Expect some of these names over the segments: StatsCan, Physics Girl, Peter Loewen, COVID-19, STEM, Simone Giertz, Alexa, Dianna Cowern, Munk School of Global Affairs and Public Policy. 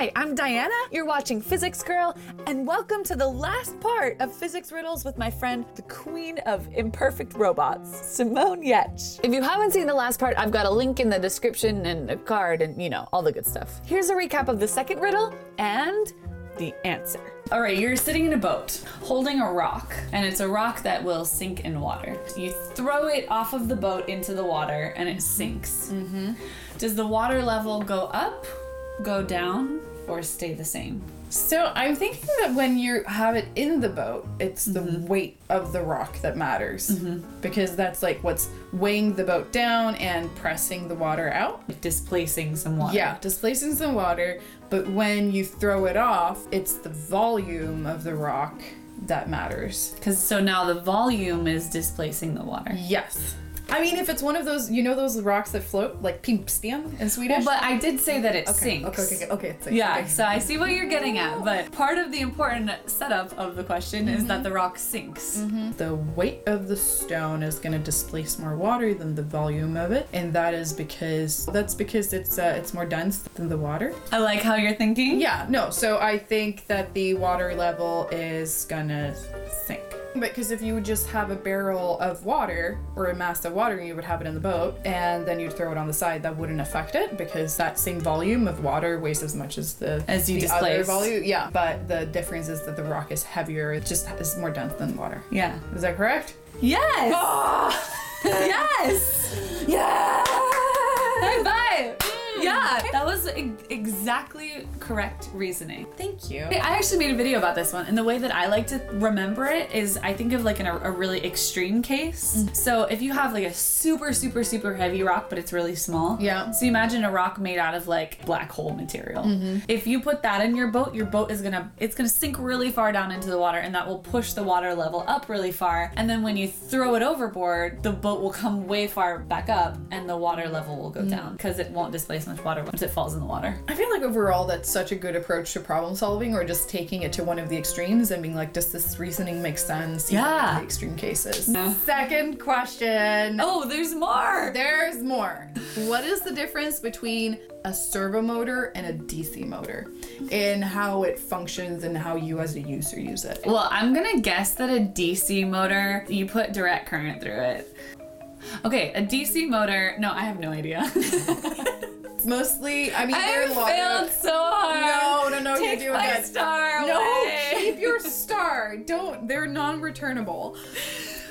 Hi, I'm Diana, you're watching Physics Girl, and welcome to the last part of Physics Riddles with my friend, the queen of imperfect robots, Simone Giertz. If you haven't seen the last part, I've got a link in the description and a card and, you know, all the good stuff. Here's a recap of the second riddle and the answer. All right, you're sitting in a boat holding a rock, and it's a rock that will sink in water. You throw it off of the boat into the water and it sinks. Mm-hmm. Does the water level go up, go down, or stay the same? So I'm thinking that when you have it in the boat, it's the weight of the rock that matters, because that's like what's weighing the boat down and pressing the water out. Displacing some water. Yeah, displacing some water, but when you throw it off, it's the volume of the rock that matters. So now the volume is displacing the water. Yes. I mean, if it's one of those, you know, those rocks that float, like pimpsten in Swedish? Well, but I did say that it sinks. Okay, it sinks. Yeah, okay. So I see what you're getting at, but part of the important setup of the question is that the rock sinks. The weight of the stone is going to displace more water than the volume of it, and that's because it's more dense than the water. I like how you're thinking. Yeah, no, so I think that the water level is going to sink. Because if you would just have a barrel of water or a mass of water and you would have it in the boat and then you'd throw it on the side, that wouldn't affect it because that same volume of water weighs as much as the displace. Other volume. Yeah, but the difference is that the rock is heavier. It just is more dense than water. Yeah. Is that correct? Yes! Oh! Yes! Yeah! High five! Yeah, that was exactly correct reasoning. Thank you. I actually made a video about this one, and the way that I like to remember it is I think of like a really extreme case. So if you have like a super, super, super heavy rock, but it's really small. Yeah. So you imagine a rock made out of like black hole material. If you put that in your boat is gonna sink really far down into the water, and that will push the water level up really far. And then when you throw it overboard, the boat will come way far back up, and the water level will go down because it won't displace much water once it falls in the water. I feel like overall that's such a good approach to problem solving, or just taking it to one of the extremes and being like, does this reasoning make sense? Yeah. In the extreme cases. No. Second question. Oh, there's more. There's more. What is the difference between a servo motor and a DC motor in how it functions and how you as a user use it? Well, I'm gonna guess that a DC motor, you put direct current through it. Okay, a DC motor, no, I have no idea. Mostly, I mean, they're longer. I failed so hard. No, you're doing it. Take my star away. No, keep your star. Don't. They're non-returnable.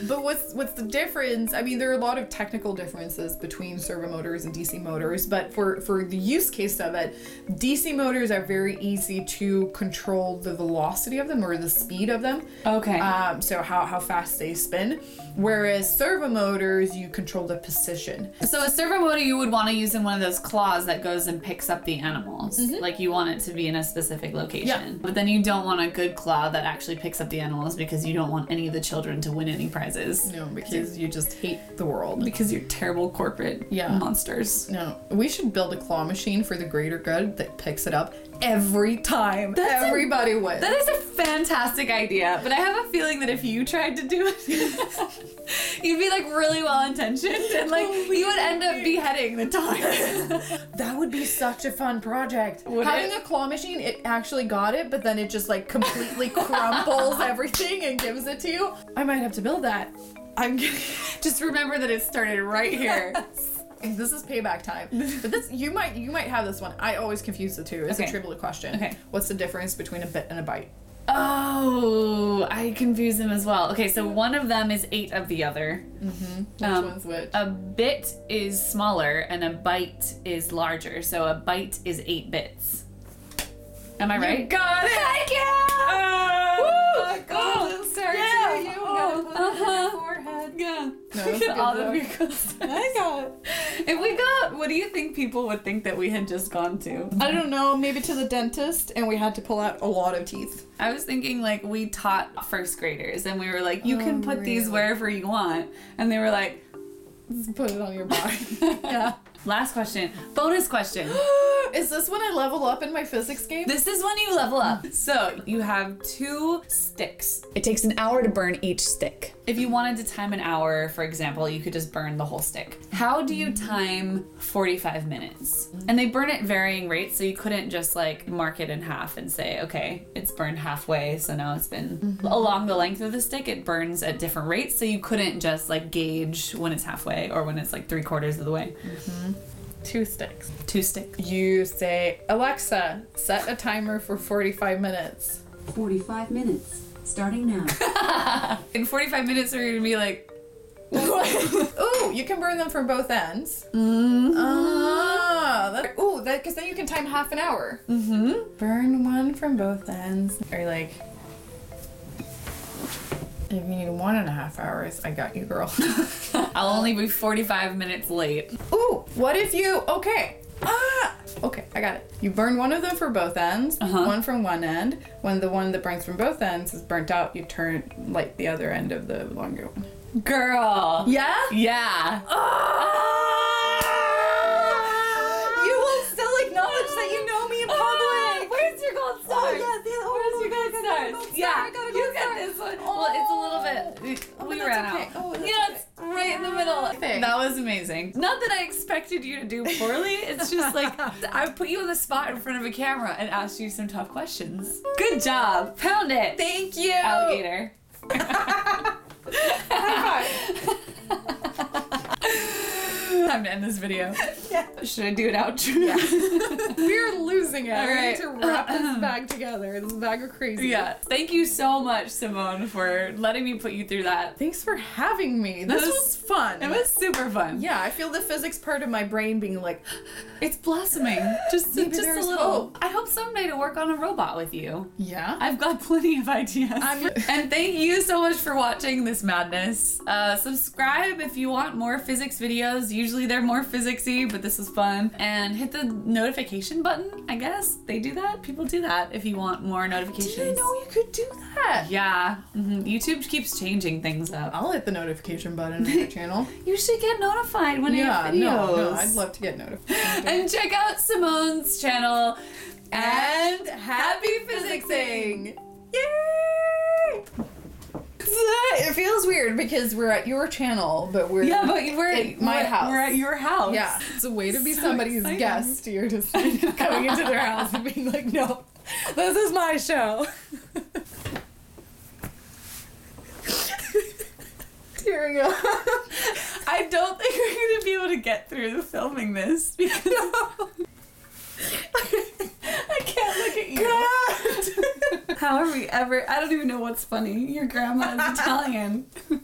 But what's the difference? I mean, there are a lot of technical differences between servo motors and DC motors, but for the use case of it, DC motors are very easy to control the velocity of them or the speed of them. Okay. So how fast they spin. Whereas servo motors, you control the position. So a servo motor you would want to use in one of those claws that goes and picks up the animals. Like you want it to be in a specific location. Yeah. But then you don't want a good claw that actually picks up the animals because you don't want any of the children to win any prize. No, because you just hate the world. Because you're terrible corporate monsters. No, we should build a claw machine for the greater good that picks it up every time. Everybody wins. That is a fantastic idea, but I have a feeling that if you tried to do it, you'd be like really well-intentioned and like you would end up beheading the tiger. That would be such a fun project. Having a claw machine, it actually got it, but then it just like completely crumples everything and gives it to you. I might have to build that. Just remember that it started right here. This is payback time. But this you might have this one. I always confuse the two. It's a trivial question. Okay. What's the difference between a bit and a bite? Oh, I confuse them as well. Okay, so one of them is 8 of the other. Which one's which? A bit is smaller and a bite is larger. So a bite is 8 bits. Am I right? You got it! Thank you! Woo! Golden star to you! Yeah. No, all of your I got it. If we got, what do you think people would think that we had just gone to? I don't know, maybe to the dentist, and we had to pull out a lot of teeth. I was thinking like we taught first graders and we were like, you can put these wherever you want. And they were like, just put it on your body. Last question. Bonus question. Is this when I level up in my physics game? This is when you level up. So you have 2 sticks. It takes an hour to burn each stick. If you wanted to time an hour, for example, you could just burn the whole stick. How do you time 45 minutes? And they burn at varying rates, so you couldn't just like mark it in half and say, okay, it's burned halfway, so now it's been along the length of the stick. It burns at different rates, so you couldn't just like gauge when it's halfway or when it's like 3/4 of the way. Mm-hmm. 2 sticks. 2 sticks. You say, Alexa, set a timer for 45 minutes. 45 minutes. Starting now. In 45 minutes, we're gonna be like, ooh, you can burn them from both ends. Mm-hmm. Ooh, because then you can time half an hour. Mm-hmm. Burn one from both ends. Or like, if you need 1.5 hours, I got you, girl. I'll only be 45 minutes late. Ooh, what if you, okay. Okay, I got it. You burn one of them for both ends, one from one end. When the one that burns from both ends is burnt out, you light the other end of the longer one. Girl. Yeah? Yeah. Oh! You will still acknowledge that you know me in public. Oh, where's your gold star? Oh, yes. Yeah, you get this one. Oh. Well, it's a little bit. We ran out. Oh, yeah, it's right in the middle. Thing. That was amazing. Not that I expected you to do poorly. It's just like I put you on the spot in front of a camera and asked you some tough questions. Good job. Pound it. Thank you. Alligator. Time to end this video. Yeah. Should I do an outro? Yeah. We're losing it. All right. We need to wrap this bag together. This bag of crazy. Yeah. Thank you so much, Simone, for letting me put you through that. Thanks for having me. This was fun. It was super fun. Yeah, I feel the physics part of my brain being like, it's blossoming. Just a little. Hope. I hope someday to work on a robot with you. Yeah. I've got plenty of ideas. And thank you so much for watching this madness. Subscribe if you want more physics videos. Usually they're more physicsy, but this was fun. And hit the notification button, I guess. They do that. People do that if you want more notifications. I didn't know you could do that. Yeah. Mm-hmm. YouTube keeps changing things up. I'll hit the notification button on your channel. You should get notified when you have videos. No, I'd love to get notified. And check out Simone's channel. And happy physicsing! Yay! It feels weird because we're at your channel, but we're at my house. We're at your house. Yeah, it's a way to be so somebody's exciting. Guest. You're just like coming into their house and being like, no, this is my show. Tearing up. I don't think we're gonna be able to get through filming this because I can't look at you. God. How are we ever? I don't even know what's funny. Your grandma is Italian.